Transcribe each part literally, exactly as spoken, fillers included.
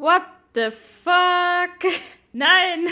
What the fuck? Nein!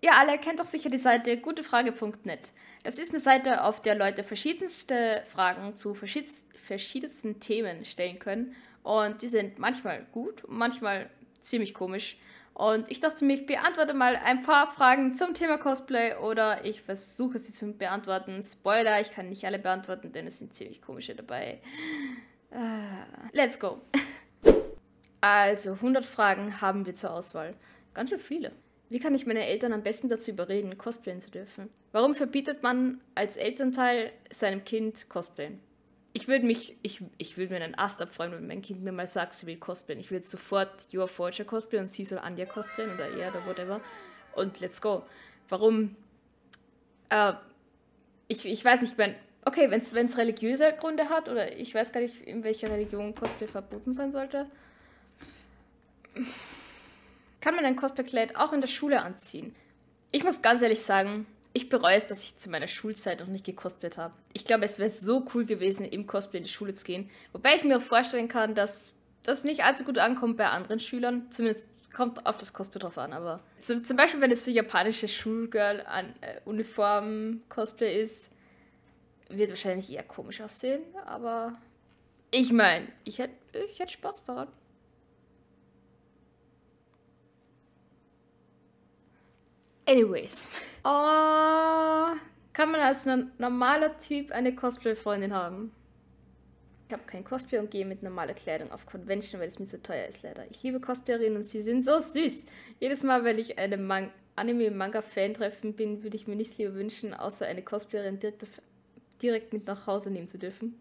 Ihr alle kennt doch sicher die Seite gute frage punkt net. Das ist eine Seite, auf der Leute verschiedenste Fragen zu verschiedensten Themen stellen können. Und die sind manchmal gut, manchmal ziemlich komisch. Und ich dachte mir, ich beantworte mal ein paar Fragen zum Thema Cosplay oder ich versuche sie zu beantworten. Spoiler, ich kann nicht alle beantworten, denn es sind ziemlich komische dabei. Uh, let's go! Also, hundert Fragen haben wir zur Auswahl. Ganz schön viele. Wie kann ich meine Eltern am besten dazu überreden, cosplayen zu dürfen? Warum verbietet man als Elternteil seinem Kind Cosplayen? Ich würde mich, ich, ich würde mir einen Ast abfreuen, wenn mein Kind mir mal sagt, sie will cosplayen. Ich würde sofort Your Forger cosplayen und sie soll Anja cosplayen oder er oder whatever. Und let's go. Warum? Äh, ich, ich weiß nicht, wenn, okay, wenn es religiöse Gründe hat oder ich weiß gar nicht, in welcher Religion Cosplay verboten sein sollte. Kann man ein Cosplay-Kleid auch in der Schule anziehen? Ich muss ganz ehrlich sagen, ich bereue es, dass ich zu meiner Schulzeit noch nicht gecosplayt habe. Ich glaube, es wäre so cool gewesen, im Cosplay in die Schule zu gehen. Wobei ich mir auch vorstellen kann, dass das nicht allzu gut ankommt bei anderen Schülern. Zumindest kommt auf das Cosplay drauf an, aber... So, zum Beispiel, wenn es so japanische Schulgirl-Uniform-Cosplay ist, wird wahrscheinlich eher komisch aussehen, aber... Ich meine, ich hätte ich hätt Spaß daran. Anyways. Oh, kann man als normaler Typ eine Cosplay-Freundin haben? Ich habe kein Cosplay und gehe mit normaler Kleidung auf Convention, weil es mir zu teuer ist, leider. Ich liebe Cosplayerinnen und sie sind so süß. Jedes Mal, wenn ich einem Anime-Manga-Fan-Treffen bin, würde ich mir nichts lieber wünschen, außer eine Cosplayerin direkt, direkt mit nach Hause nehmen zu dürfen.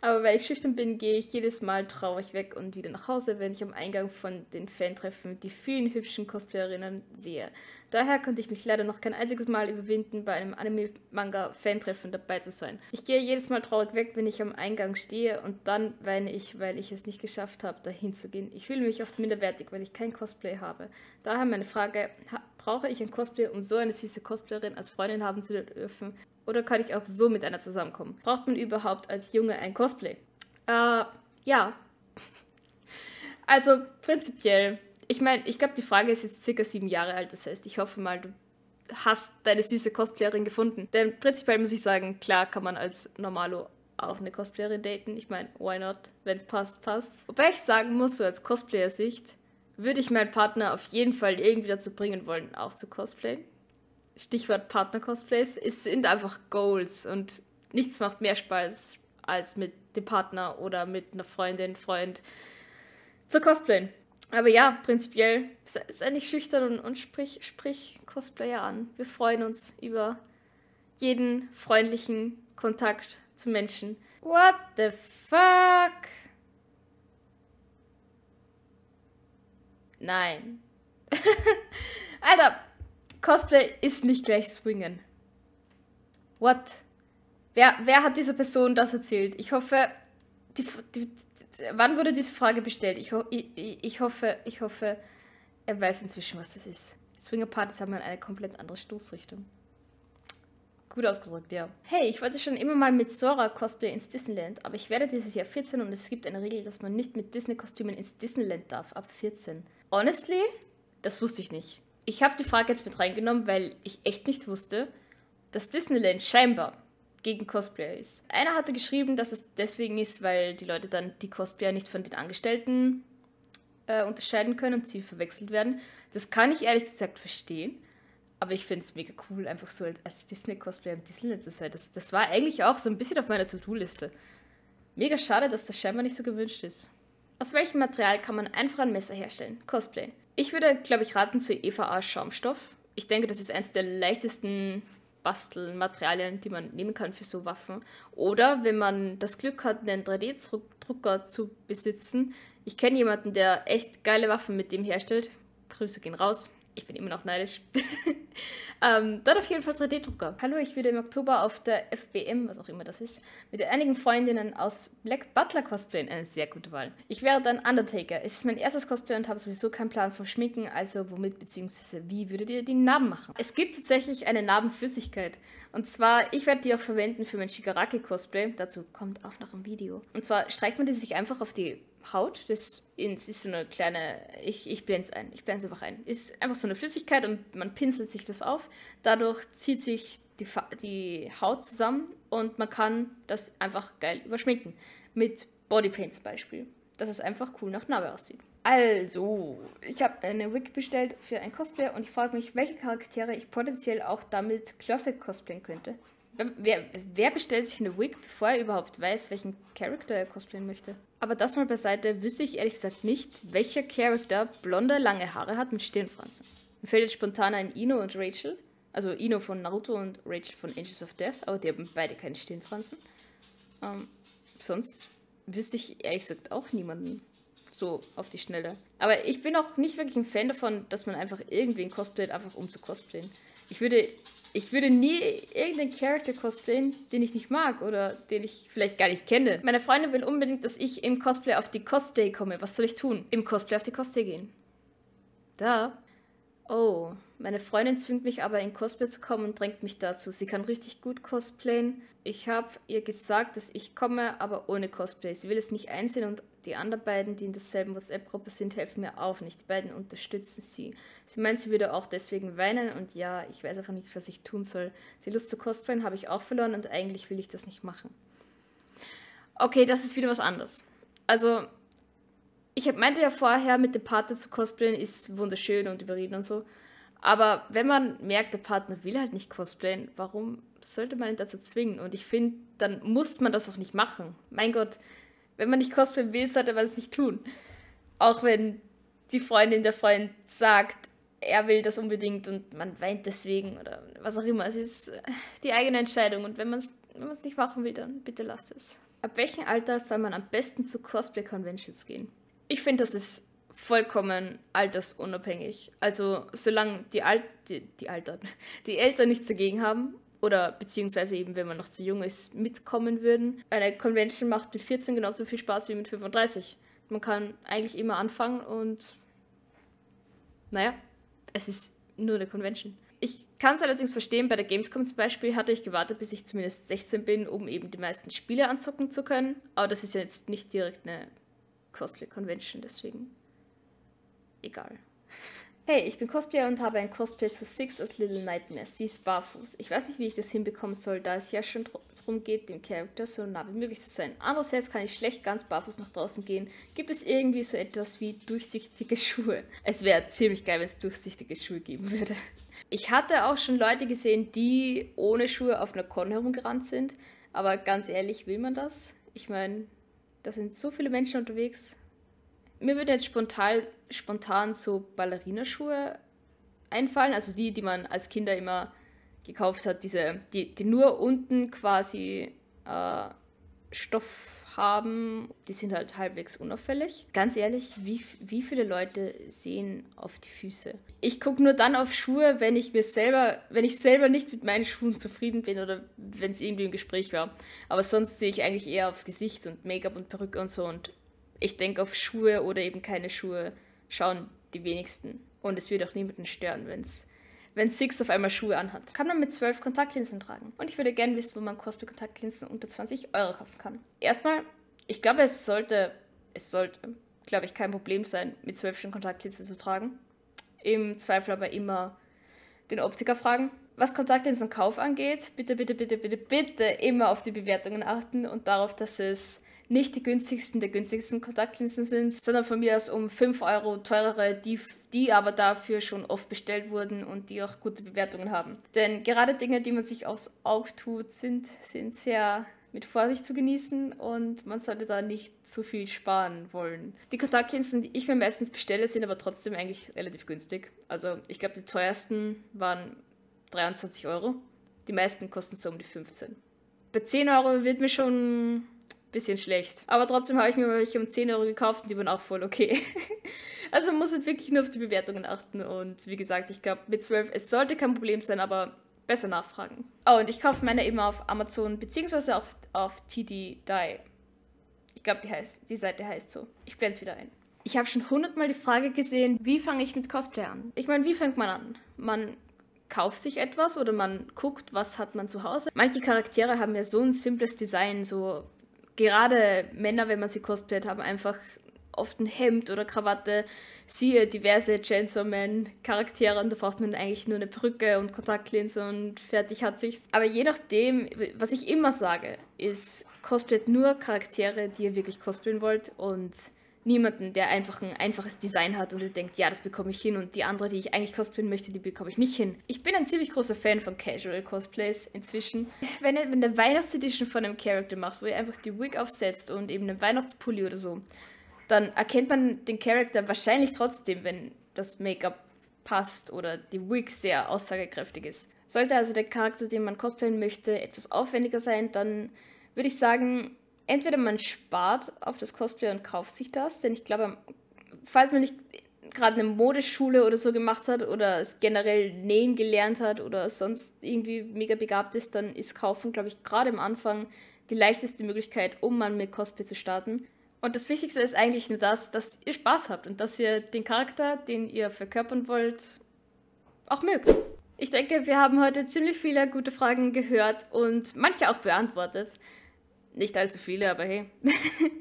Aber weil ich schüchtern bin, gehe ich jedes Mal traurig weg und wieder nach Hause, wenn ich am Eingang von den Fantreffen die vielen hübschen Cosplayerinnen sehe. Daher konnte ich mich leider noch kein einziges Mal überwinden, bei einem Anime-Manga-Fantreffen dabei zu sein. Ich gehe jedes Mal traurig weg, wenn ich am Eingang stehe und dann weine ich, weil ich es nicht geschafft habe, dahin zu gehen. Ich fühle mich oft minderwertig, weil ich kein Cosplay habe. Daher meine Frage, brauche ich ein Cosplay, um so eine süße Cosplayerin als Freundin haben zu dürfen? Oder kann ich auch so mit einer zusammenkommen? Braucht man überhaupt als Junge ein Cosplay? Äh, ja. Also prinzipiell, ich meine, ich glaube, die Frage ist jetzt circa sieben Jahre alt. Das heißt, ich hoffe mal, du hast deine süße Cosplayerin gefunden. Denn prinzipiell muss ich sagen, klar kann man als Normalo auch eine Cosplayerin daten. Ich meine, why not? Wenn es passt, passt's. Wobei ich sagen muss, so als Cosplayer-Sicht, würde ich meinen Partner auf jeden Fall irgendwie dazu bringen wollen, auch zu cosplayen. Stichwort Partner-Cosplays, es sind einfach Goals und nichts macht mehr Spaß, als mit dem Partner oder mit einer Freundin, Freund zu cosplayen. Aber ja, prinzipiell sei nicht schüchtern und, und sprich, sprich Cosplayer an. Wir freuen uns über jeden freundlichen Kontakt zu Menschen. What the fuck? Nein. Alter! Cosplay ist nicht gleich swingen. What? Wer, wer hat dieser Person das erzählt? Ich hoffe, die, die, die, wann wurde diese Frage bestellt? Ich, ich, ich hoffe, ich hoffe, er weiß inzwischen, was das ist. Swingerpartys haben eine komplett andere Stoßrichtung. Gut ausgedrückt, ja. Hey, ich wollte schon immer mal mit Sora Cosplay ins Disneyland, aber ich werde dieses Jahr vierzehn und es gibt eine Regel, dass man nicht mit Disney-Kostümen ins Disneyland darf, ab vierzehn. Honestly, das wusste ich nicht. Ich habe die Frage jetzt mit reingenommen, weil ich echt nicht wusste, dass Disneyland scheinbar gegen Cosplayer ist. Einer hatte geschrieben, dass es deswegen ist, weil die Leute dann die Cosplayer nicht von den Angestellten äh, unterscheiden können und sie verwechselt werden. Das kann ich ehrlich gesagt verstehen, aber ich finde es mega cool, einfach so als, als Disney-Cosplayer im Disneyland zu sein. Das, das war eigentlich auch so ein bisschen auf meiner To-Do-Liste. Mega schade, dass das scheinbar nicht so gewünscht ist. Aus welchem Material kann man einfach ein Messer herstellen? Cosplay. Ich würde, glaube ich, raten zu E V A-Schaumstoff. Ich denke, das ist eines der leichtesten Bastelmaterialien, die man nehmen kann für so Waffen. Oder wenn man das Glück hat, einen drei D-Drucker zu besitzen. Ich kenne jemanden, der echt geile Waffen mit dem herstellt. Grüße gehen raus. Ich bin immer noch neidisch. ähm, dann auf jeden Fall drei D-Drucker. Hallo, ich werde im Oktober auf der F B M, was auch immer das ist, mit einigen Freundinnen aus Black Butler cosplayen. Eine sehr gute Wahl. Ich wäre dann Undertaker. Es ist mein erstes Cosplay und habe sowieso keinen Plan vom Schminken, also womit bzw. wie würdet ihr die Narben machen? Es gibt tatsächlich eine Narbenflüssigkeit. Und zwar, ich werde die auch verwenden für mein Shigaraki-Cosplay. Dazu kommt auch noch ein Video. Und zwar streicht man die sich einfach auf die Haut. Das ist so eine kleine, ich, ich blende es ein, ich blende es einfach ein. Ist einfach so eine Flüssigkeit und man pinselt sich das auf. Dadurch zieht sich die, die Haut zusammen und man kann das einfach geil überschminken. Mit Bodypaint zum Beispiel. Dass es einfach cool nach Narbe aussieht. Also, ich habe eine Wig bestellt für ein Cosplay und ich frage mich, welche Charaktere ich potenziell auch damit Closet cosplayen könnte. Wer, wer bestellt sich eine Wig, bevor er überhaupt weiß, welchen Charakter er cosplayen möchte? Aber das mal beiseite, wüsste ich ehrlich gesagt nicht, welcher Charakter blonde, lange Haare hat mit Stirnfransen. Mir fällt jetzt spontan ein Ino und Rachel. Also Ino von Naruto und Rachel von Angels of Death, aber die haben beide keine Stirnfransen. Ähm, sonst wüsste ich ehrlich gesagt auch niemanden. So auf die Schnelle. Aber ich bin auch nicht wirklich ein Fan davon, dass man einfach irgendwen cosplayt, einfach um zu cosplayen. Ich würde, ich würde nie irgendeinen Charakter cosplayen, den ich nicht mag oder den ich vielleicht gar nicht kenne. Meine Freundin will unbedingt, dass ich im Cosplay auf die Cosday komme. Was soll ich tun? Im Cosplay auf die Cosday gehen. Da. Oh. Meine Freundin zwingt mich aber in Cosplay zu kommen und drängt mich dazu. Sie kann richtig gut cosplayen. Ich habe ihr gesagt, dass ich komme, aber ohne Cosplay. Sie will es nicht einsehen und die anderen beiden, die in derselben WhatsApp-Gruppe sind, helfen mir auch nicht. Die beiden unterstützen sie. Sie meint, sie würde auch deswegen weinen und ja, ich weiß einfach nicht, was ich tun soll. Die Lust zu cosplayen habe ich auch verloren und eigentlich will ich das nicht machen. Okay, das ist wieder was anderes. Also, ich meinte ja vorher, mit dem Partner zu cosplayen ist wunderschön und überreden und so. Aber wenn man merkt, der Partner will halt nicht cosplayen, warum sollte man ihn dazu zwingen? Und ich finde, dann muss man das auch nicht machen. Mein Gott, wenn man nicht cosplayen will, sollte man es nicht tun. Auch wenn die Freundin der Freund sagt, er will das unbedingt und man weint deswegen oder was auch immer. Es ist die eigene Entscheidung und wenn man es wenn man es nicht machen will, dann bitte lasst es. Ab welchem Alter soll man am besten zu Cosplay-Conventions gehen? Ich finde, das ist vollkommen altersunabhängig. Also solange die, Al die, die, Alter, die Eltern nichts dagegen haben oder beziehungsweise eben, wenn man noch zu jung ist, mitkommen würden. Eine Convention macht mit vierzehn genauso viel Spaß wie mit fünfunddreißig. Man kann eigentlich immer anfangen und naja, es ist nur eine Convention. Ich kann es allerdings verstehen, bei der Gamescom zum Beispiel hatte ich gewartet, bis ich zumindest sechzehn bin, um eben die meisten Spiele anzocken zu können. Aber das ist ja jetzt nicht direkt eine Cosplay-Convention, deswegen egal. Hey, ich bin Cosplayer und habe ein Cosplay zu Six aus Little Nightmares. Sie ist barfuß. Ich weiß nicht, wie ich das hinbekommen soll, da es ja schon darum geht, dem Charakter so nah wie möglich zu sein. Andererseits kann ich schlecht ganz barfuß nach draußen gehen. Gibt es irgendwie so etwas wie durchsichtige Schuhe? Es wäre ziemlich geil, wenn es durchsichtige Schuhe geben würde. Ich hatte auch schon Leute gesehen, die ohne Schuhe auf einer Con herumgerannt sind. Aber ganz ehrlich, will man das? Ich meine, da sind so viele Menschen unterwegs. Mir würde jetzt spontan, spontan so Ballerinaschuhe einfallen, also die, die man als Kinder immer gekauft hat, diese, die, die nur unten quasi äh, Stoff haben, die sind halt halbwegs unauffällig. Ganz ehrlich, wie, wie viele Leute sehen auf die Füße? Ich gucke nur dann auf Schuhe, wenn ich mir selber, wenn ich selber nicht mit meinen Schuhen zufrieden bin oder wenn es irgendwie im Gespräch war. Aber sonst sehe ich eigentlich eher aufs Gesicht und Make-up und Perücke und so und ich denke, auf Schuhe oder eben keine Schuhe schauen die wenigsten. Und es wird auch niemanden stören, wenn's, wenn Six auf einmal Schuhe anhat. Kann man mit zwölf Kontaktlinsen tragen. Und ich würde gerne wissen, wo man Cosplay-Kontaktlinsen unter zwanzig Euro kaufen kann. Erstmal, ich glaube, es sollte, es sollte, glaube ich, kein Problem sein, mit zwölf schon Kontaktlinsen zu tragen. Im Zweifel aber immer den Optiker fragen. Was Kontaktlinsenkauf angeht, bitte, bitte, bitte, bitte, bitte immer auf die Bewertungen achten und darauf, dass es nicht die günstigsten der günstigsten Kontaktlinsen sind, sondern von mir aus um fünf Euro teurere, die, die aber dafür schon oft bestellt wurden und die auch gute Bewertungen haben. Denn gerade Dinge, die man sich aufs Auge tut, sind, sind sehr mit Vorsicht zu genießen und man sollte da nicht zu viel sparen wollen. Die Kontaktlinsen, die ich mir meistens bestelle, sind aber trotzdem eigentlich relativ günstig. Also ich glaube, die teuersten waren dreiundzwanzig Euro. Die meisten kosten so um die fünfzehn. Bei zehn Euro wird mir schon bisschen schlecht. Aber trotzdem habe ich mir welche um zehn Euro gekauft und die waren auch voll okay. Also man muss halt wirklich nur auf die Bewertungen achten und wie gesagt, ich glaube mit zwölf, es sollte kein Problem sein, aber besser nachfragen. Oh, und ich kaufe meine immer auf Amazon beziehungsweise auf, auf T D Die. Ich glaube, die, die Seite heißt so. Ich blende es wieder ein. Ich habe schon hundertmal die Frage gesehen, wie fange ich mit Cosplay an? Ich meine, wie fängt man an? Man kauft sich etwas oder man guckt, was hat man zu Hause. Manche Charaktere haben ja so ein simples Design, so gerade Männer, wenn man sie cosplayt, haben einfach oft ein Hemd oder Krawatte. Siehe diverse Chainsaw Man Charaktere und da braucht man eigentlich nur eine Perücke und Kontaktlinse und fertig hat sich's. Aber je nachdem, was ich immer sage, ist, cosplayt nur Charaktere, die ihr wirklich cosplayen wollt und niemanden, der einfach ein einfaches Design hat und ihr denkt, ja, das bekomme ich hin und die andere, die ich eigentlich cosplayen möchte, die bekomme ich nicht hin. Ich bin ein ziemlich großer Fan von Casual Cosplays inzwischen. Wenn ihr eine Weihnachtsedition von einem Charakter macht, wo ihr einfach die Wig aufsetzt und eben einen Weihnachtspulli oder so, dann erkennt man den Charakter wahrscheinlich trotzdem, wenn das Make-up passt oder die Wig sehr aussagekräftig ist. Sollte also der Charakter, den man cosplayen möchte, etwas aufwendiger sein, dann würde ich sagen, entweder man spart auf das Cosplay und kauft sich das, denn ich glaube, falls man nicht gerade eine Modeschule oder so gemacht hat oder es generell nähen gelernt hat oder sonst irgendwie mega begabt ist, dann ist Kaufen, glaube ich, gerade am Anfang die leichteste Möglichkeit, um mal mit Cosplay zu starten. Und das Wichtigste ist eigentlich nur das, dass ihr Spaß habt und dass ihr den Charakter, den ihr verkörpern wollt, auch mögt. Ich denke, wir haben heute ziemlich viele gute Fragen gehört und manche auch beantwortet. Nicht allzu viele, aber hey.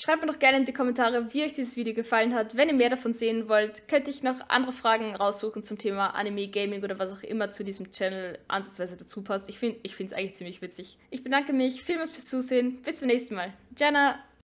Schreibt mir doch gerne in die Kommentare, wie euch dieses Video gefallen hat. Wenn ihr mehr davon sehen wollt, könnte ich noch andere Fragen raussuchen zum Thema Anime, Gaming oder was auch immer zu diesem Channel ansatzweise dazu passt. Ich finde es eigentlich ziemlich witzig. Ich bedanke mich vielmals fürs Zusehen. Bis zum nächsten Mal. Jana!